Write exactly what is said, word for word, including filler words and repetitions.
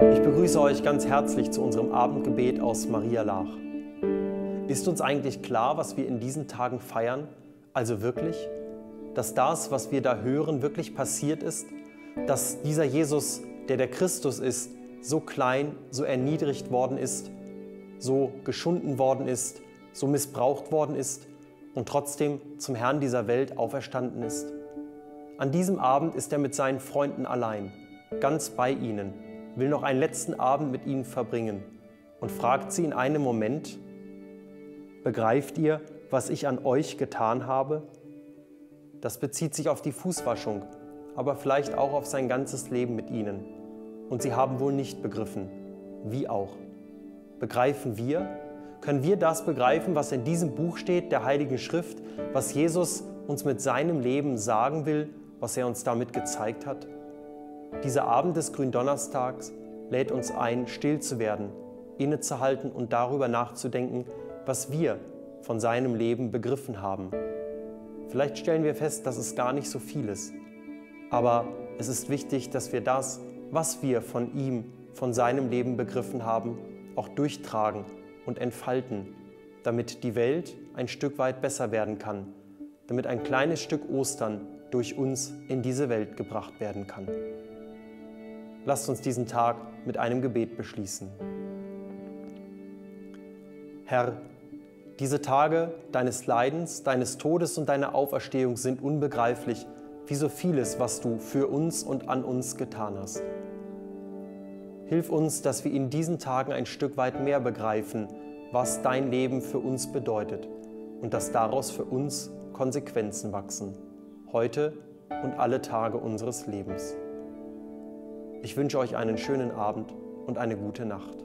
Ich begrüße euch ganz herzlich zu unserem Abendgebet aus Maria Laach. Ist uns eigentlich klar, was wir in diesen Tagen feiern? Also wirklich? Dass das, was wir da hören, wirklich passiert ist? Dass dieser Jesus, der der Christus ist, so klein, so erniedrigt worden ist, so geschunden worden ist, so missbraucht worden ist und trotzdem zum Herrn dieser Welt auferstanden ist? An diesem Abend ist er mit seinen Freunden allein, ganz bei ihnen, will noch einen letzten Abend mit ihnen verbringen und fragt sie in einem Moment: Begreift ihr, was ich an euch getan habe? Das bezieht sich auf die Fußwaschung, aber vielleicht auch auf sein ganzes Leben mit ihnen. Und sie haben wohl nicht begriffen. Wie auch? Begreifen wir? Können wir das begreifen, was in diesem Buch steht, der Heiligen Schrift, was Jesus uns mit seinem Leben sagen will, was er uns damit gezeigt hat? Dieser Abend des Gründonnerstags lädt uns ein, still zu werden, innezuhalten und darüber nachzudenken, was wir von seinem Leben begriffen haben. Vielleicht stellen wir fest, dass es gar nicht so viel ist. Aber es ist wichtig, dass wir das, was wir von ihm, von seinem Leben begriffen haben, auch durchtragen und entfalten, damit die Welt ein Stück weit besser werden kann, damit ein kleines Stück Ostern durch uns in diese Welt gebracht werden kann. Lasst uns diesen Tag mit einem Gebet beschließen. Herr, diese Tage deines Leidens, deines Todes und deiner Auferstehung sind unbegreiflich, wie so vieles, was du für uns und an uns getan hast. Hilf uns, dass wir in diesen Tagen ein Stück weit mehr begreifen, was dein Leben für uns bedeutet und dass daraus für uns Konsequenzen wachsen, heute und alle Tage unseres Lebens. Ich wünsche euch einen schönen Abend und eine gute Nacht.